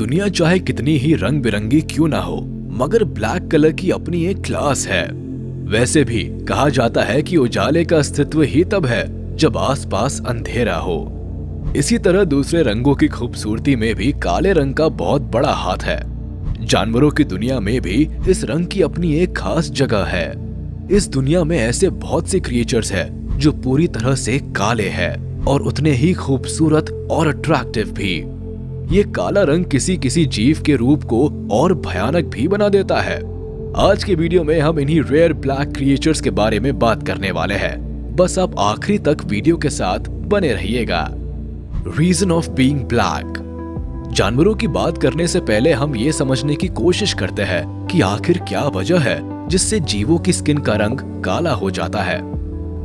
दुनिया चाहे कितनी ही रंग बिरंगी क्यों ना हो, मगर ब्लैक कलर की अपनी एक क्लास है। वैसे भी कहा जाता है कि उजाले का अस्तित्व ही तब है जब आसपास अंधेरा हो। इसी तरह दूसरे रंगों की खूबसूरती में भी काले रंग का बहुत बड़ा हाथ है। जानवरों की दुनिया में भी इस रंग की अपनी एक खास जगह है। इस दुनिया में ऐसे बहुत से क्रिएचर्स हैं जो पूरी तरह से काले हैं और उतने ही खूबसूरत और अट्रैक्टिव भी। ये काला रंग किसी किसी जीव के रूप को और भयानक भी बना देता है। आज के वीडियो में हम इन्हीं रेयर ब्लैक क्रिएचर्स के बारे में बात करने वाले हैं। बस आप आखिरी तक वीडियो के साथ बने रहिएगा। Reason of being black. जानवरों की बात करने से पहले हम ये समझने की कोशिश करते हैं कि आखिर क्या वजह है जिससे जीवों की स्किन का रंग काला हो जाता है।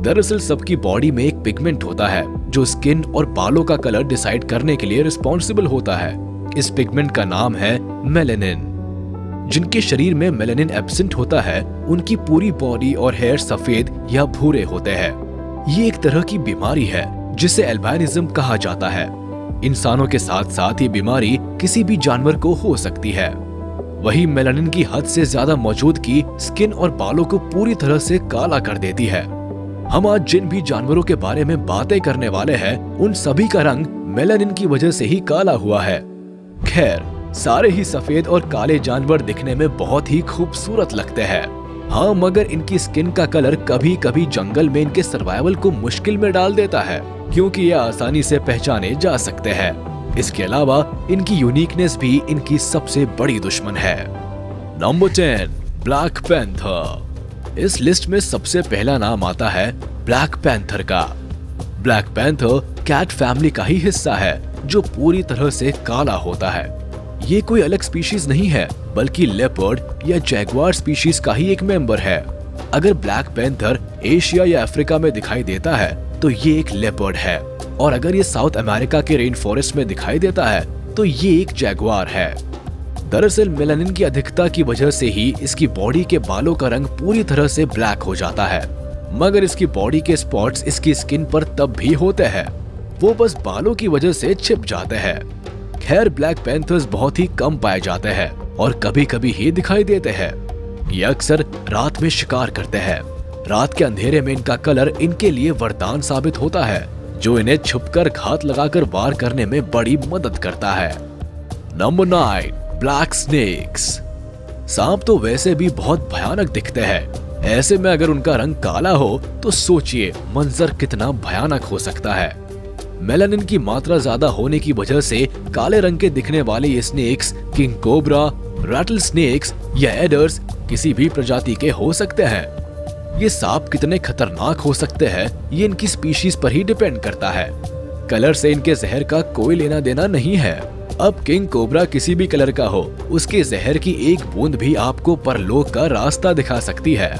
दरअसल सबकी बॉडी में एक पिगमेंट होता है जो स्किन और बालों का कलर डिसाइड करने के लिए रिस्पॉन्सिबल होता है। इस पिगमेंट का नाम है मेलेनिन। जिनके शरीर में मेलेनिन एब्सेंट होता है उनकी पूरी बॉडी और हेयर सफेद या भूरे होते हैं। ये एक तरह की बीमारी है जिसे एल्बिनिज्म कहा जाता है। इंसानों के साथ साथ ये बीमारी किसी भी जानवर को हो सकती है। वही मेलेनिन की हद से ज्यादा मौजूदगी स्किन और बालों को पूरी तरह से काला कर देती है। हम आज जिन भी जानवरों के बारे में बातें करने वाले हैं उन सभी का रंग मेलेनिन की वजह से ही काला हुआ है। खैर, सारे ही सफेद और काले जानवर दिखने में बहुत ही खूबसूरत लगते हैं। हाँ, मगर इनकी स्किन का कलर कभी कभी जंगल में इनके सर्वाइवल को मुश्किल में डाल देता है क्योंकि ये आसानी से पहचाने जा सकते हैं। इसके अलावा इनकी यूनिकनेस भी इनकी सबसे बड़ी दुश्मन है। Number 10, black panther. इस लिस्ट में सबसे पहला नाम आता है ब्लैक पैंथर का। ब्लैक पैंथर कैट फैमिली का ही हिस्सा है जो पूरी तरह से काला होता है। ये कोई अलग स्पीशीज नहीं है बल्कि लेपर्ड या जैगुआर स्पीशीज का ही एक मेंबर है। अगर ब्लैक पैंथर एशिया या अफ्रीका में दिखाई देता है तो ये एक लेपर्ड है, और अगर ये साउथ अमेरिका के रेन फॉरेस्ट में दिखाई देता है तो ये एक जैगुआर है। दरअसल मेलेनिन की अधिकता की वजह से ही इसकी बॉडी के बालों का रंग पूरी तरह से ब्लैक हो जाता है, मगर इसकी बॉडी के स्पॉट्स इसकी स्किन पर तब भी होते हैं, वो बस बालों की वजह से छिप जाते हैं। खैर, ब्लैक पैंथर्स बहुत ही कम पाए जाते हैं और कभी कभी ही दिखाई देते हैं। ये अक्सर रात में शिकार करते हैं। रात के अंधेरे में इनका कलर इनके लिए वरदान साबित होता है जो इन्हें छुपकर घात लगाकर वार करने में बड़ी मदद करता है। Number 9, black snakes. सांप तो वैसे भी बहुत भयानक दिखते हैं, ऐसे में अगर उनका रंग काला हो तो सोचिए मंजर कितना भयानक हो सकता है। मेलेनिन की मात्रा ज्यादा होने की वजह से काले रंग के दिखने वाले ये snakes king cobra, rattle snacks या एडर्स किसी भी प्रजाति के हो सकते हैं। ये सांप कितने खतरनाक हो सकते हैं ये इनकी स्पीशीज पर ही डिपेंड करता है। कलर से इनके जहर का कोई लेना देना नहीं है। अब किंग कोबरा किसी भी कलर का हो, उसके जहर की एक बूंद भी आपको परलोक का रास्ता दिखा सकती है।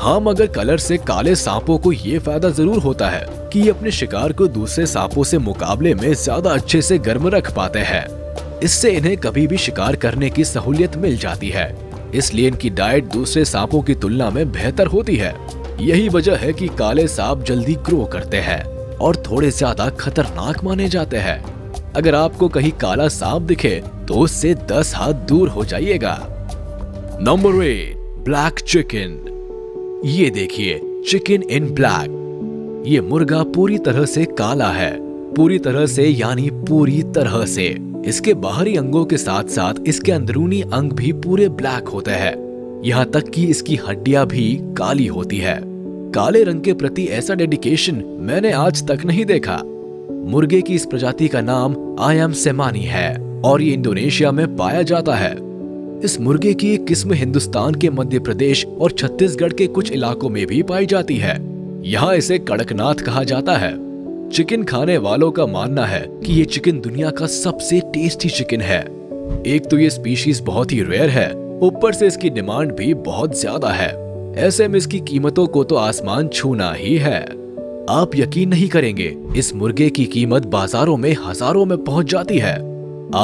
हाँ, मगर कलर से काले सांपों को ये फायदा जरूर होता है कि ये अपने शिकार को दूसरे सांपों से मुकाबले में ज्यादा अच्छे से गर्म रख पाते हैं। इससे इन्हें कभी भी शिकार करने की सहूलियत मिल जाती है, इसलिए इनकी डाइट दूसरे सांपों की तुलना में बेहतर होती है। यही वजह है कि काले सांप जल्दी ग्रो करते हैं और थोड़े ज्यादा खतरनाक माने जाते हैं। अगर आपको कहीं काला सांप दिखे तो उससे 10 हाथ दूर हो जाइएगा। Number 8, black chicken. ये देखिए, चिकन इन ब्लैक। ये मुर्गा पूरी तरह से काला है। पूरी तरह से यानी पूरी तरह से। इसके बाहरी अंगों के साथ साथ इसके अंदरूनी अंग भी पूरे ब्लैक होते हैं। यहाँ तक कि इसकी हड्डियां भी काली होती है। काले रंग के प्रति ऐसा डेडिकेशन मैंने आज तक नहीं देखा। मुर्गे की इस प्रजाति का नाम आयाम सेमानी है और ये इंडोनेशिया में पाया जाता है। इस मुर्गे की एक किस्म हिंदुस्तान के मध्य प्रदेश और छत्तीसगढ़ के कुछ इलाकों में भी पाई जाती है। यहाँ इसे कड़कनाथ कहा जाता है। चिकन खाने वालों का मानना है कि ये चिकन दुनिया का सबसे टेस्टी चिकन है। एक तो ये स्पीशीज बहुत ही रेयर है, ऊपर से इसकी डिमांड भी बहुत ज्यादा है। ऐसे में इसकी कीमतों को तो आसमान छूना ही है। आप यकीन नहीं करेंगे, इस मुर्गे की कीमत बाजारों में हजारों में पहुँच जाती है।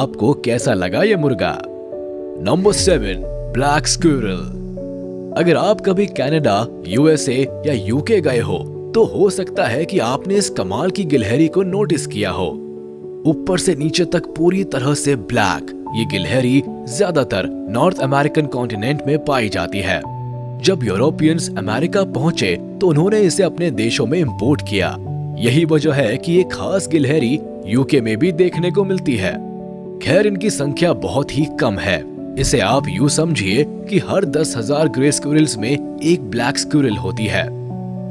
आपको कैसा लगा ये मुर्गा? Number 7, black squirrel. अगर आप कभी कनाडा, यूएसए या यूके गए हो सकता है कि आपने इस कमाल की गिलहरी को नोटिस किया हो। ऊपर से नीचे तक पूरी तरह से ब्लैक ये गिलहरी ज्यादातर नॉर्थ अमेरिकन कॉन्टिनेंट में पाई जाती है। जब यूरोपियंस अमेरिका पहुंचे तो उन्होंने इसे अपने देशों में इंपोर्ट किया। यही वजह है कि ये खास गिलहरी यूके में भी देखने को मिलती है। खैर, इनकी संख्या बहुत ही कम है। इसे आप यूं समझिए कि हर 10,000 ग्रे स्क्विरल्स में एक ब्लैक स्क्विरल होती है।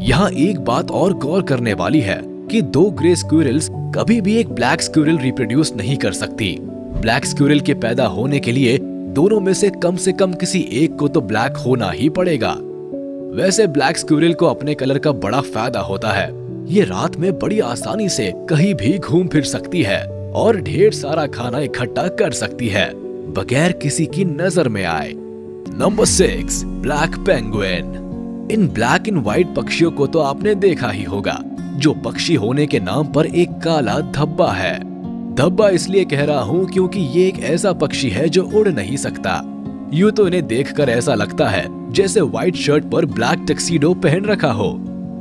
यहाँ एक बात और गौर करने वाली है कि 2 ग्रे स्क्विरल्स कभी भी एक ब्लैक स्क्विरल रिप्रोड्यूस नहीं कर सकती। ब्लैक स्क्विरल के पैदा होने के लिए दोनों में से कम किसी एक को तो ब्लैक होना ही पड़ेगा। वैसे ब्लैक स्क्विरल को अपने कलर का बड़ा फायदा होता है। ये रात में बड़ी आसानी से कहीं भी घूम फिर सकती है और ढेर सारा खाना इकट्ठा कर सकती है बगैर किसी की नजर में आए। Number 6, black penguin. इन ब्लैक एंड व्हाइट पक्षियों को तो आपने देखा ही होगा, जो पक्षी होने के नाम पर एक काला धब्बा है। धब्बा इसलिए कह रहा हूँ क्योंकि ये एक ऐसा पक्षी है जो उड़ नहीं सकता। यूं तो इन्हें देखकर ऐसा लगता है जैसे व्हाइट शर्ट पर ब्लैक टक्सीडो पहन रखा हो,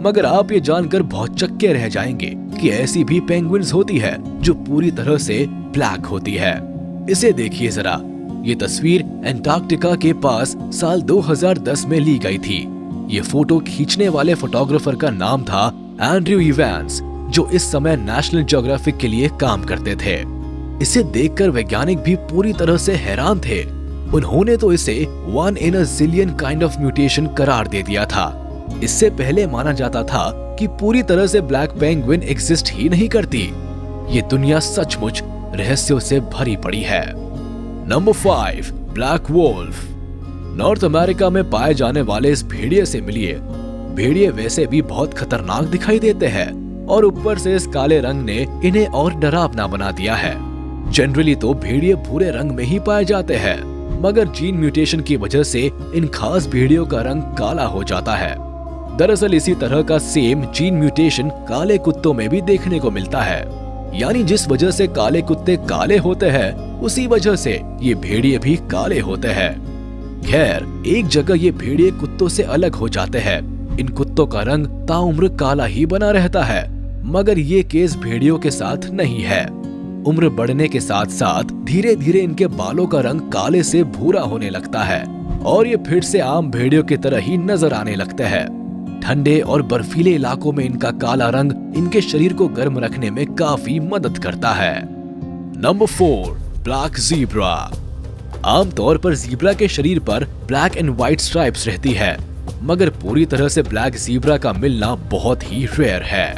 मगर आप ये जानकर बहुत चक्के रह जाएंगे कि ऐसी भी पेंगुइन्स होती है जो पूरी तरह से ब्लैक होती है। इसे देखिए जरा। ये तस्वीर एंटार्क्टिका के पास साल 2010 में ली गई थी। ये फोटो खींचने वाले फोटोग्राफर का नाम था एंड्रयू इवेंस, जो इस समय नेशनल ज्योग्राफिक के लिए काम करते थे। इसे देखकर वैज्ञानिक भी पूरी तरह से हैरान थे। उन्होंने तो इसे 1 in a zillion kind of mutation करार दे दिया था। इससे पहले माना जाता था कि पूरी तरह से ब्लैक पेंगुइन एग्जिस्ट ही नहीं करती। ये दुनिया सचमुच रहस्यों से भरी पड़ी है। Number 5, black wolf. North America में पाए जाने वाले इस भेड़िए से मिलिए। भेड़िए वैसे भी बहुत खतरनाक दिखाई देते हैं और ऊपर से इस काले रंग ने इन्हें और डरावना बना दिया है। जनरली तो भेड़िए भूरे रंग में ही पाए जाते हैं, मगर जीन म्यूटेशन की वजह से इन खास भेड़ियों का रंग काला हो जाता है। दरअसल इसी तरह का सेम जीन म्यूटेशन काले कुत्तों में भी देखने को मिलता है। यानी जिस वजह से काले कुत्ते काले होते हैं, उसी वजह से ये भेड़िए भी काले होते हैं। खैर, एक जगह ये भेड़िए कुत्तों से अलग हो जाते हैं। इन कुत्तों का रंग ताउम्र काला ही बना रहता है, मगर ये केस भेड़ियों के साथ नहीं है। उम्र बढ़ने के साथ साथ धीरे धीरे इनके बालों का रंग काले से भूरा होने लगता है और ये फिर से आम भेड़ियों की तरह ही नजर आने लगते हैं। ठंडे और बर्फीले इलाकों में इनका काला रंग इनके शरीर को गर्म रखने में काफी मदद करता है। Number 4, black zebra. आमतौर पर जीब्रा के शरीर पर ब्लैक एंड व्हाइट स्ट्राइप्स रहती है, मगर पूरी तरह से ब्लैक जीब्रा का मिलना बहुत ही रेयर है।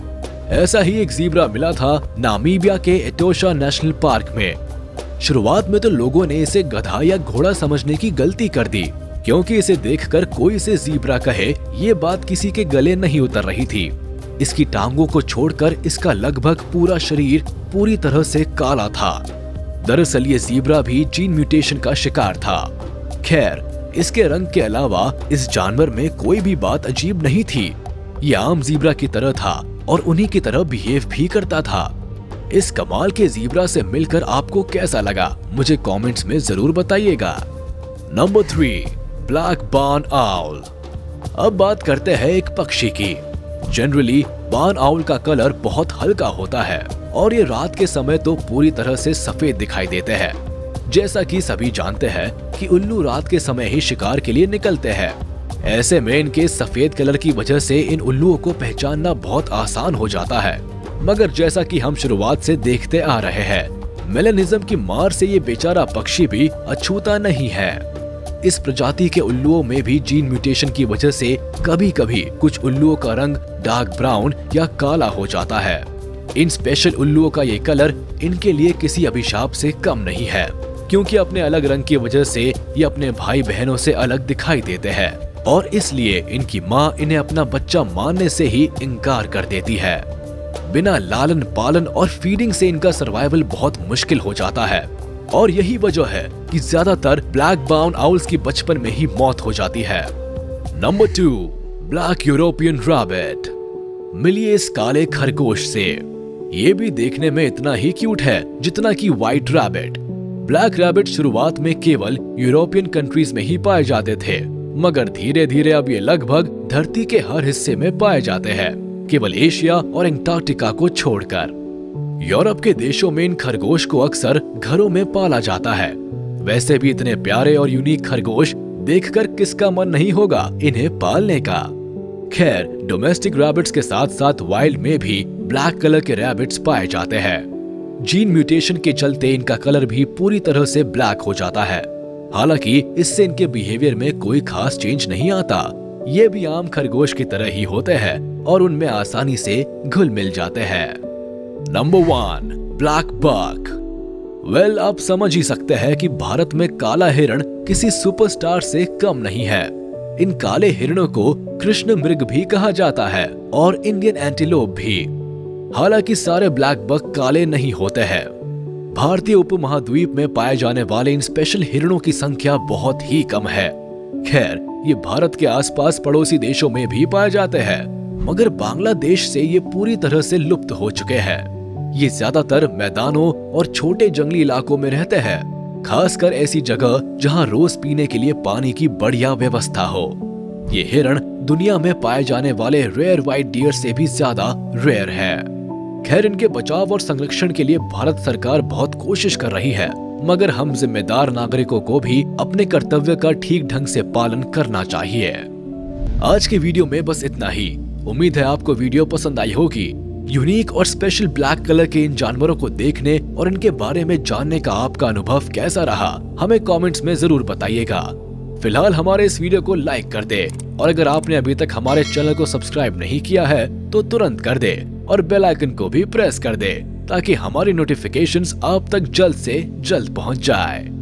ऐसा ही एक जीब्रा मिला था नामीबिया के एटोशा नेशनल पार्क में। शुरुआत में तो लोगों ने इसे गधा या घोड़ा समझने की गलती कर दी, क्योंकि इसे देखकर कोई इसे जीब्रा कहे ये बात किसी के गले नहीं उतर रही थी। इसकी टांगों को छोड़कर इसका लगभग पूरा शरीर पूरी तरह से काला था। दरअसल ये जीब्रा भी जीन म्यूटेशन का शिकार था। खैर, इसके रंग के अलावा इस जानवर में कोई भी बात अजीब नहीं थी। ये आम जीब्रा की तरह था और उन्हीं की तरह बिहेव भी करता था। इस कमाल के जीब्रा से मिलकर आपको कैसा लगा, मुझे कमेंट्स में जरूर बताइएगा। Number 3, black barn owl. अब बात करते हैं एक पक्षी की। जनरली बार्न आउल का कलर बहुत हल्का होता है और ये रात के समय तो पूरी तरह से सफेद दिखाई देते हैं। जैसा कि सभी जानते हैं कि उल्लू रात के समय ही शिकार के लिए निकलते हैं। ऐसे में इनके सफेद कलर की वजह से इन उल्लुओं को पहचानना बहुत आसान हो जाता है, मगर जैसा कि हम शुरुआत से देखते आ रहे हैं, मेलानिज्म की मार से ये बेचारा पक्षी भी अछूता नहीं है। इस प्रजाति के उल्लुओं में भी जीन म्यूटेशन की वजह से कभी कभी कुछ उल्लुओं का रंग डार्क ब्राउन या काला हो जाता है। इन स्पेशल उल्लुओं का ये कलर इनके लिए किसी अभिशाप से कम नहीं है, क्योंकि अपने अलग रंग की वजह से ये अपने भाई बहनों से अलग दिखाई देते हैं और इसलिए इनकी माँ इन्हें अपना बच्चा मानने से ही इनकार कर देती है। बिना लालन पालन और फीडिंग से इनका सर्वाइवल बहुत मुश्किल हो जाता है और यही वजह है कि ज्यादातर ब्लैक बार्न आउल्स की बचपन में ही मौत हो जाती है। Number 2, black European rabbit. मिलिए इस काले खरगोश से। ये भी देखने में इतना ही क्यूट है जितना कि व्हाइट रैबिट। ब्लैक रैबिट शुरुआत में केवल यूरोपियन कंट्रीज में ही पाए जाते थे, मगर धीरे धीरे अब ये लगभग धरती के हर हिस्से में पाए जाते हैं, केवल एशिया और एंटार्क्टिका को छोड़कर। यूरोप के देशों में इन खरगोश को अक्सर घरों में पाला जाता है वैसे भी इतने प्यारे और यूनिक खरगोश देखकर किसका मन नहीं होगा इन्हें पालने का। खैर, डोमेस्टिक रैबिट्स के साथ साथ वाइल्ड में भी ब्लैक कलर के रैबिट्स पाए जाते हैं। जीन म्यूटेशन के चलते इनका कलर भी पूरी तरह से ब्लैक हो जाता है। हालांकि इससे इनके बिहेवियर में कोई खास चेंज नहीं आता। ये भी आम खरगोश की तरह ही होते हैं और उनमें आसानी से घुल मिल जाते हैं। Number 1, blackbuck. वेल, आप समझ ही सकते हैं कि भारत में काला हिरण किसी सुपरस्टार से कम नहीं है। इन काले हिरणों को कृष्ण मृग भी कहा जाता है और इंडियन एंटीलोप भी। हालांकि सारे ब्लैकबक काले नहीं होते हैं। भारतीय उपमहाद्वीप में पाए जाने वाले इन स्पेशल हिरणों की संख्या बहुत ही कम है। खैर, ये भारत के आसपास पड़ोसी देशों में भी पाए जाते हैं, मगर बांग्लादेश से ये पूरी तरह से लुप्त हो चुके हैं। ये ज्यादातर मैदानों और छोटे जंगली इलाकों में रहते हैं, खासकर ऐसी जगह जहां रोज पीने के लिए पानी की बढ़िया व्यवस्था हो। ये हिरण दुनिया में पाए जाने वाले रेयर व्हाइट डियर से भी ज्यादा रेयर है। खैर, इनके बचाव और संरक्षण के लिए भारत सरकार बहुत कोशिश कर रही है, मगर हम जिम्मेदार नागरिकों को भी अपने कर्तव्य का ठीक ढंग से पालन करना चाहिए। आज के वीडियो में बस इतना ही। उम्मीद है आपको वीडियो पसंद आई होगी। यूनिक और स्पेशल ब्लैक कलर के इन जानवरों को देखने और इनके बारे में जानने का आपका अनुभव कैसा रहा, हमें कमेंट्स में जरूर बताइएगा। फिलहाल हमारे इस वीडियो को लाइक कर दे और अगर आपने अभी तक हमारे चैनल को सब्सक्राइब नहीं किया है तो तुरंत कर दे और बेल आइकन को भी प्रेस कर दे ताकि हमारी नोटिफिकेशंस आप तक जल्द से जल्द पहुंच जाए।